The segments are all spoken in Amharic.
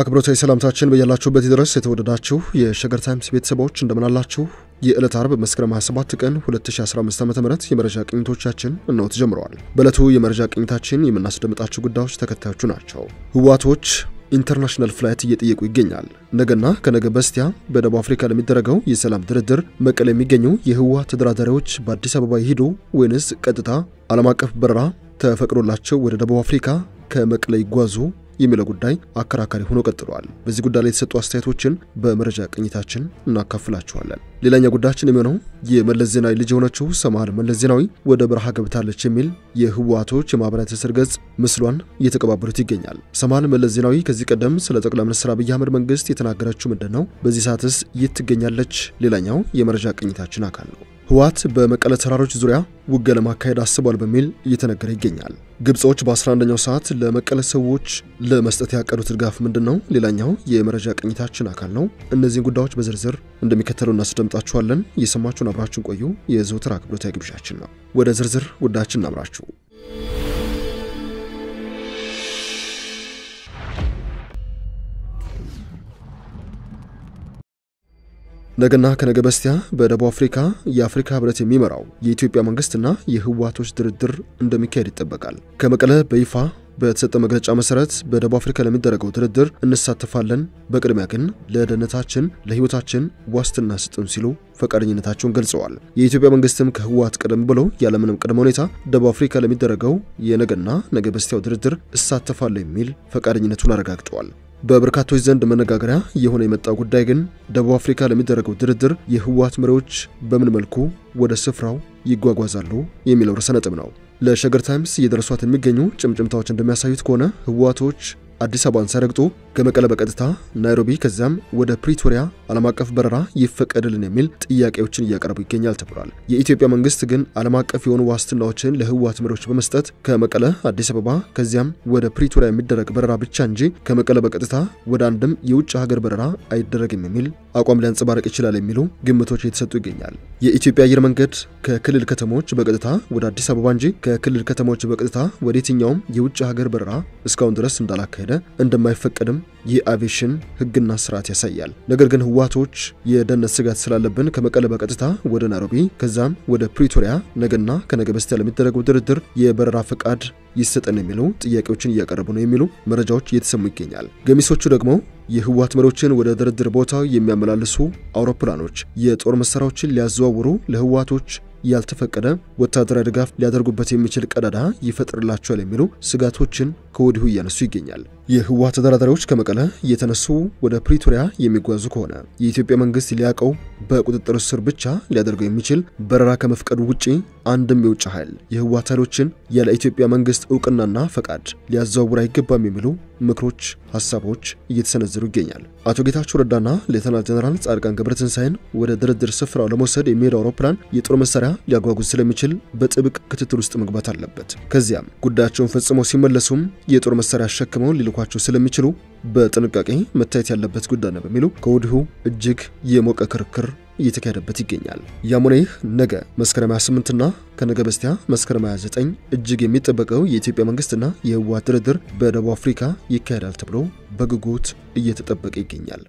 አክብሮታዊ ሰላምታችን በያላችሁበት ይድረስ የተወደዳችሁ የሸገር ታይምስ ቤተሰቦች እንደምን አላችሁ? የዕለተ ዓርብ መስከረም 27 ቀን 2015 ዓ.ም የመረጃ ቅኝቶቻችን እነሆ ተጀምረዋል። በዕለቱ የመረጃ ቅኝታችን የምናስደምጣችሁ ጉዳዮች ተከታዮቹ ናቸው። ህዋቶች ኢንተርናሽናል ፍላይት እየጠየቁ ይገኛል። ነገና ከነገ በስቲያ በደቡብ አፍሪካ ለሚደረገው የሰላም ድርድር መቀሌ የሚገኙ የህዋት ተደራዳሪዎች በአዲስ አበባ ይሄዱ ወይስ ቀጥታ ዓለም አቀፍ በረራ ተፈቅዶላቸው ወደ ደቡብ አፍሪካ ከመቀሌ ይጓዙ የሚለው ጉዳይ አከራካሪ ሆኖ ቀጥሏል። በዚህ ጉዳይ ላይ የተሰጡ አስተያየቶችን በመረጃ ቅኝታችን እናካፍላችኋለን። ሌላኛው ጉዳያችን የሚሆነው የመለስ ዜናዊ ልጅ የሆነችው ሰማር መለስ ዜናዊ ወደ በረሃ ገብታለች የሚል የህዋቶች የማህበራዊ ትስስር ገጽ ምስሏን እየተቀባበሉት ይገኛል። ሰማር መለስ ዜናዊ ከዚህ ቀደም ስለ ጠቅላይ ሚኒስትር አብይ አህመድ መንግስት የተናገረችው ምንድነው? በዚህ ሰዓትስ ይትገኛለች? ሌላኛው የመረጃ ቅኝታችን አካል ነው። ህዋት በመቀለ ተራሮች ዙሪያ ውጊያ ለማካሄድ አስቧል በሚል እየተነገረ ይገኛል። ግብጾች በ11ኛው ሰዓት ለመቀለ ሰዎች ለመስጠት ያቀዱት ድጋፍ ምንድነው? ሌላኛው የመረጃ ቅኝታችን አካል ነው። እነዚህን ጉዳዮች በዝርዝር እንደሚከተለው እናስደምጣችኋለን። የሰማችሁን አብራችሁን ቆዩ የዘወትር አክብሮታዊ ግብዣችን ነው። ወደ ዝርዝር ጉዳያችን እናምራችሁ። ነገና ከነገ በስቲያ በደቡብ አፍሪካ የአፍሪካ ህብረት የሚመራው የኢትዮጵያ መንግስትና የህዋቶች ድርድር እንደሚካሄድ ይጠበቃል። ከመቀለ በይፋ በተሰጠ መግለጫ መሰረት በደቡብ አፍሪካ ለሚደረገው ድርድር እንሳተፋለን፣ በቅድሚያ ግን ለደህንነታችን ለህይወታችን ዋስትና ስጡን ሲሉ ፈቃደኝነታቸውን ገልጸዋል። የኢትዮጵያ መንግስትም ከህዋት ቀደም ብሎ ያለምንም ቅድመ ሁኔታ ደቡብ አፍሪካ ለሚደረገው የነገና ነገ በስቲያው ድርድር እሳተፋለሁ የሚል ፈቃደኝነቱን አረጋግጧል። በብርካቶች ዘንድ መነጋገሪያ የሆነ የመጣው ጉዳይ ግን ደቡብ አፍሪካ ለሚደረገው ድርድር የህዋት መሪዎች በምን መልኩ ወደ ስፍራው ይጓጓዛሉ የሚለው ርዕሰ ነጥብ ነው። ለሸገር ታይምስ የደረሷት የሚገኙ ጭምጭምታዎች እንደሚያሳዩት ከሆነ ህዋቶች አዲስ አበባን ሳይረግጡ ከመቀለ በቀጥታ ናይሮቢ ከዛም ወደ ፕሪቶሪያ ዓለም አቀፍ በረራ ይፈቀድልን የሚል ጥያቄዎችን እያቀረቡ ይገኛል ተብሏል። የኢትዮጵያ መንግስት ግን ዓለም አቀፍ የሆኑ ዋስትናዎችን ለህዋት መሪዎች በመስጠት ከመቀለ አዲስ አበባ ከዛም ወደ ፕሪቶሪያ የሚደረግ በረራ ብቻ እንጂ ከመቀለ በቀጥታ ወደ አንድም የውጭ ሀገር በረራ አይደረግም የሚል አቋም ሊያንጸባርቅ ይችላል የሚሉ ግምቶች እየተሰጡ ይገኛል። የኢትዮጵያ አየር መንገድ ከክልል ከተሞች በቀጥታ ወደ አዲስ አበባ እንጂ ከክልል ከተሞች በቀጥታ ወደ የትኛውም የውጭ ሀገር በረራ እስካሁን ድረስ እንዳላካሄደ እንደማይፈቀድም የአቪሽን ህግና ስርዓት ያሳያል። ነገር ግን ህዋቶች የደህንነት ስጋት ስላለብን ከመቀለ በቀጥታ ወደ ናይሮቢ ከዛም ወደ ፕሪቶሪያ ነገና ከነገ በስቲያ ለሚደረገው ድርድር የበረራ ፈቃድ ይሰጠን የሚሉ ጥያቄዎችን እያቀረቡ ነው የሚሉ መረጃዎች እየተሰሙ ይገኛል። ገሚሶቹ ደግሞ የህዋት መሪዎችን ወደ ድርድር ቦታ የሚያመላልሱ አውሮፕላኖች የጦር መሳሪያዎችን ሊያዘዋውሩ ለህዋቶች ያልተፈቀደ ወታደራዊ ድጋፍ ሊያደርጉበት የሚችል ቀዳዳ ይፈጥርላቸዋል የሚሉ ስጋቶችን ከወዲሁ እያነሱ ይገኛል። የህዋት ተደራዳሪዎች ከመቀለ የተነሱ ወደ ፕሪቶሪያ የሚጓዙ ከሆነ የኢትዮጵያ መንግስት ሊያቀው በቁጥጥር ስር ብቻ ሊያደርገው የሚችል በረራ ከመፍቀዱ ውጪ አንድም የውጭ ኃይል የህዋት ኃይሎችን ያለ ኢትዮጵያ መንግስት እውቅናና ፈቃድ ሊያዘዋውር አይገባም የሚሉ ምክሮች ሐሳቦች እየተሰነዘሩ ይገኛል። አቶ ጌታቸው ረዳና ሌተናል ጀነራል ጻድቃን ገብረትንሳኤን ወደ ድርድር ስፍራው ለመውሰድ የሚሄድ አውሮፕላን የጦር መሳሪያ ሊያጓጉዝ ስለሚችል በጥብቅ ክትትል ውስጥ መግባት አለበት። ከዚያም ጉዳያቸውን ፈጽመው ሲመለሱም የጦር መሳሪያ አሸክመው ሊልኳቸው ስለሚችሉ በጥንቃቄ መታየት ያለበት ጉዳይ ነው በሚሉ ከወዲሁ እጅግ የሞቀ ክርክር እየተካሄደበት ይገኛል። ያሞኔህ ነገ መስከረም 28 እና ከነገ በስቲያ መስከረም 29 እጅግ የሚጠበቀው የኢትዮጵያ መንግስትና የህዋት ድርድር በደቡብ አፍሪካ ይካሄዳል ተብሎ በጉጉት እየተጠበቀ ይገኛል።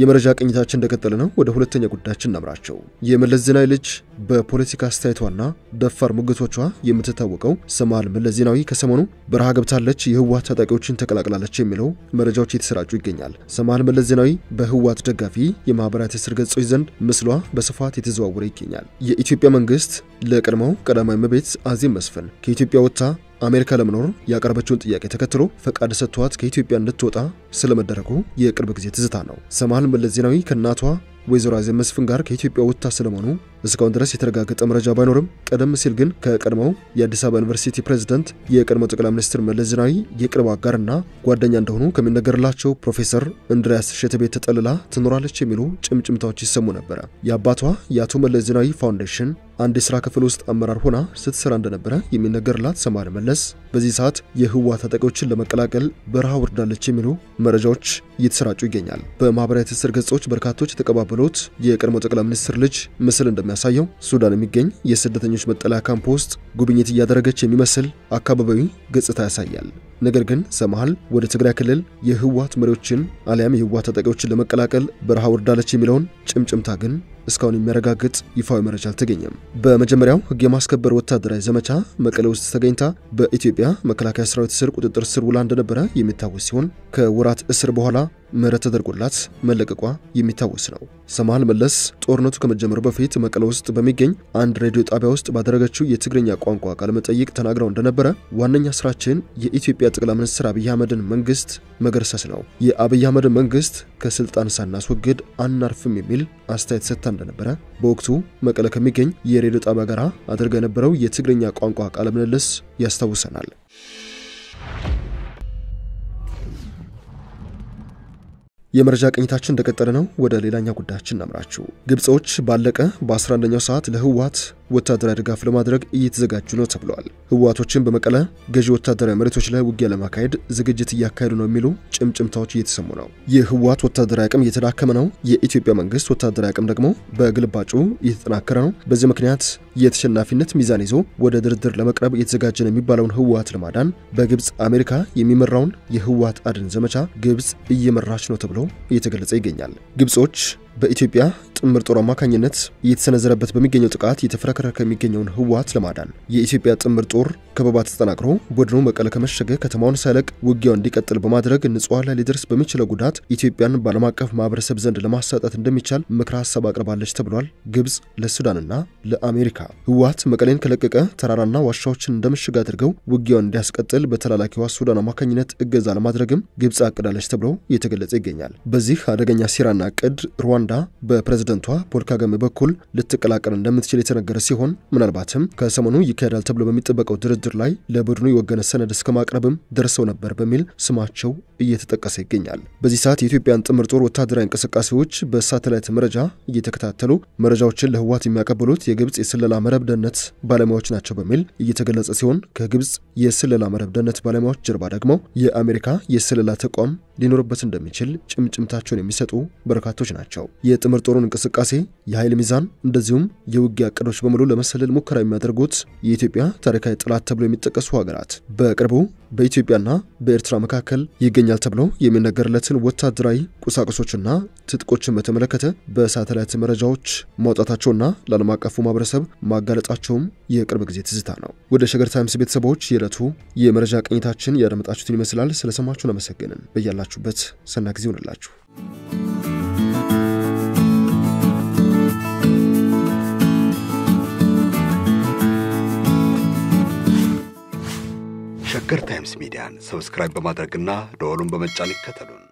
የመረጃ ቅኝታችን እንደቀጠለ ነው። ወደ ሁለተኛ ጉዳያችን እናምራቸው። የመለስ ዜናዊ ልጅ በፖለቲካ አስተያየቷና ደፋር ሙግቶቿ የምትታወቀው ሰማር መለስ ዜናዊ ከሰሞኑ በረሃ ገብታለች የህዋት ታጣቂዎችን ተቀላቅላለች የሚለው መረጃዎች እየተሰራጩ ይገኛል። ሰማር መለስ ዜናዊ በህዋት ደጋፊ የማህበራት ስር ገጾች ዘንድ ምስሏ በስፋት የተዘዋወረ ይገኛል። የኢትዮጵያ መንግስት ለቀድሞው ቀዳማዊ እመቤት አዜብ መስፍን ከኢትዮጵያ ወጥታ አሜሪካ ለመኖር ያቀረበችውን ጥያቄ ተከትሎ ፈቃድ ሰጥቷት ከኢትዮጵያ እንድትወጣ ስለመደረጉ የቅርብ ጊዜ ትዝታ ነው። ሰማር መለስ ዜናዊ ከናቷ ወይዘሮ አዜብ መስፍን ጋር ከኢትዮጵያ ወጥታ ስለመሆኑ እስካሁን ድረስ የተረጋገጠ መረጃ ባይኖርም ቀደም ሲል ግን ከቀድሞው የአዲስ አበባ ዩኒቨርሲቲ ፕሬዝዳንት የቀድሞ ጠቅላይ ሚኒስትር መለስ ዜናዊ የቅርብ አጋርና ጓደኛ እንደሆኑ ከሚነገርላቸው ፕሮፌሰር እንድሪያስ ሸተቤት ተጠልላ ትኖራለች የሚሉ ጭምጭምታዎች ይሰሙ ነበር። የአባቷ የአቶ መለስ ዜናዊ ፋውንዴሽን አንድ ስራ ክፍል ውስጥ አመራር ሆና ስትሰራ እንደነበረ የሚነገርላት ሰማር መለስ በዚህ ሰዓት የህዋት ታጣቂዎችን ለመቀላቀል በረሃ ወርዳለች የሚሉ መረጃዎች እየተሰራጩ ይገኛል። በማህበራዊ ትስስር ገጾች በርካቶች ተቀባበሉት የቀድሞ ጠቅላይ ሚኒስትር ልጅ ምስል እንደሚያሳይ የሚያሳየው ሱዳን የሚገኝ የስደተኞች መጠለያ ካምፖስት ጉብኝት ያደረገች የሚመስል አካባቢው ገጽታ ያሳያል ነገር ግን ሰማሃል ወደ ትግራይ ክልል የህዋት መሪዎችን አለያም የህዋት ተጠቂዎችን ለመቀላቀል በርሃ ወርዳለች የሚለውን ጭምጭምታ ግን እስካሁን የሚያረጋግጥ ይፋዊ መረጃ አልተገኘም በመጀመሪያው ህግ የማስከበር ወታደራዊ ዘመቻ መቀሌ ውስጥ ተገኝታ በኢትዮጵያ መከላከያ ሰራዊት ስር ቁጥጥር ስር ውላ እንደነበረ የሚታወስ ሲሆን ከወራት እስር በኋላ ምህረት ተደርጎላት መለቀቋ የሚታወስ ነው ሰማሃል መለስ ጦርነቱ ከመጀመሩ በፊት መቀሌ ውስጥ በሚገኝ አንድ ሬዲዮ ጣቢያ ውስጥ ባደረገችው የትግርኛ ቋንቋ ቃለ መጠይቅ ተናግረው እንደነበረ ዋነኛ ስራችን የኢትዮጵያ ጠቅላይ ሚኒስትር አብይ አህመድን መንግስት መገርሰስ ነው የአብይ አህመድ መንግስት ከስልጣን ሳናስወግድ አናርፍም የሚል አስተያየት ሰጥታ እንደነበረ በወቅቱ መቀሌ ከሚገኝ የሬዲዮ ጣቢያ ጋር አድርገ የነበረው የትግርኛ ቋንቋ ቃለ ምልልስ ያስታውሰናል የመረጃ ቅኝታችን እንደቀጠለ ነው ወደ ሌላኛው ጉዳያችን እናምራችሁ ግብጾች ባለቀ በ11ኛው ሰዓት ለህዋት ወታደራዊ ድጋፍ ለማድረግ እየተዘጋጁ ነው ተብሏል ህዋቶችን በመቀለ ገዢ ወታደራዊ መሬቶች ላይ ውጊያ ለማካሄድ ዝግጅት እያካሄዱ ነው የሚሉ ጭምጭምታዎች እየተሰሙ ነው የህዋት ወታደራዊ አቅም እየተዳከመ ነው የኢትዮጵያ መንግስት ወታደራዊ አቅም ደግሞ በግልባጩ እየተጠናከረ ነው በዚህ ምክንያት የተሸናፊነት ሚዛን ይዞ ወደ ድርድር ለመቅረብ እየተዘጋጀ ነው የሚባለውን ህዋት ለማዳን በግብጽ አሜሪካ የሚመራውን የህዋት አድን ዘመቻ ግብጽ እየመራች ነው ተብሏል እየተገለጸ ይገኛል ግብጾች በኢትዮጵያ ጥምር ጦር አማካኝነት እየተሰነዘረበት በሚገኘው ጥቃት የተፈረከረከ የሚገኘውን ህዋት ለማዳን የኢትዮጵያ ጥምር ጦር ከበባ ተጠናክሮ ቡድኑ መቀለ ከመሸገ ከተማውን ሳለቅ ውጊያውን እንዲቀጥል በማድረግ ንጹሃን ላይ ሊደርስ በሚችለው ጉዳት ኢትዮጵያን ባለም አቀፍ ማህበረሰብ ዘንድ ለማሳጣት እንደሚቻል ምክረ ሀሳብ አቅርባለች ተብሏል ግብጽ ለሱዳንና ለአሜሪካ ህዋት መቀሌን ከለቀቀ ተራራና ዋሻዎችን እንደምሽግ አድርገው ውጊያውን እንዲያስቀጥል በተላላኪዋ ሱዳን አማካኝነት እገዛ ለማድረግም ግብጽ አቅዳለች ተብሎ እየተገለጸ ይገኛል በዚህ አደገኛ ሲራና ቅድ ሩዋንዳ በፕሬዝዳንቷ ፖል ካጋሜ በኩል ለተቀላቀል እንደምትችል የተነገረ ሲሆን ምናልባትም ከሰሞኑ ይካሄዳል ተብሎ በሚጠበቀው ድርድር ላይ ለቡድኑ የወገነ ሰነድ እስከማቅረብም ደርሰው ነበር በሚል ስማቸው እየተጠቀሰ ይገኛል በዚህ ሰዓት የኢትዮጵያን ጥምር ጦር ወታደራዊ እንቅስቃሴዎች በሳተላይት መረጃ እየተከታተሉ መረጃዎችን ለህዋት የሚያቀብሉት የግብጽ የስለላ መረብ ደህንነት ባለሙያዎች ናቸው በሚል እየተገለጸ ሲሆን ከግብጽ የስለላ መረብ ደህንነት ባለሙያዎች ጀርባ ደግሞ የአሜሪካ የስለላ ተቋም ሊኖርበት እንደሚችል ጭምጭምታቸውን የሚሰጡ በርካቶች ናቸው የጥምር ጦሩን እንቅስቃሴ የኃይል ሚዛን እንደዚሁም የውጊያ ቀዶች በመሉ ለመሰለል ሙከራ የሚያደርጉት የኢትዮጵያ ታሪካዊ ጥላት ተብሎ የሚጠቀሱ ሀገራት በቅርቡ በኢትዮጵያና በኤርትራ መካከል ይገኛል ተብሎ የሚነገርለትን ወታደራዊ ቁሳቁሶችና ትጥቆችን በተመለከተ በሳተላይት መረጃዎች ማውጣታቸውና ለዓለም አቀፉ ማህበረሰብ ማጋለጣቸውም የቅርብ ጊዜ ትዝታ ነው ወደ ሸገር ታይምስ ቤተሰቦች የዕለቱ የመረጃ ቅኝታችን ያደመጣችሁትን ይመስላል ስለሰማችሁን አመሰግናለን በያላችሁበት ሰናይ ጊዜ ይሁንላችሁ Sheger Times Media, subscribe በማድረግና ደወሉን በመጫን ይከተሉን